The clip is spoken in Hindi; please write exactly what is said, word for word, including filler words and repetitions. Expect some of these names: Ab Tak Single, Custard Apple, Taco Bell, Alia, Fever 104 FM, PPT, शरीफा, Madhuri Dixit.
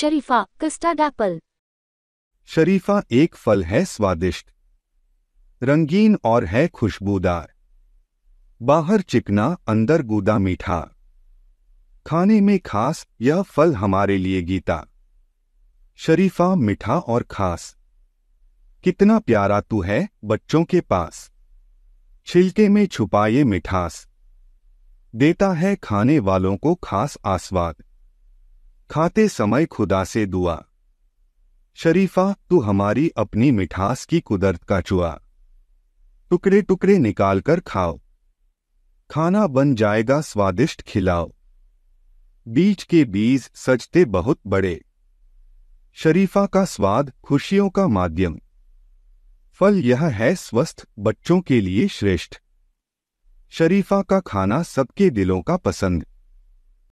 शरीफा कस्टर्ड एप्पल। शरीफा एक फल है स्वादिष्ट, रंगीन और है खुशबूदार। बाहर चिकना, अंदर गूदा मीठा, खाने में खास, यह फल हमारे लिए गीता। शरीफा मीठा और खास, कितना प्यारा तू है बच्चों के पास। छिलके में छुपा ये मिठास, देता है खाने वालों को खास आस्वाद। खाते समय खुदा से दुआ, शरीफा तू हमारी अपनी मिठास की कुदरत का चुआ। टुकड़े टुकड़े निकालकर खाओ, खाना बन जाएगा स्वादिष्ट खिलाओ। बीज के बीज सजते बहुत बड़े, शरीफा का स्वाद खुशियों का माध्यम। फल यह है स्वस्थ, बच्चों के लिए श्रेष्ठ। शरीफा का खाना सबके दिलों का पसंद।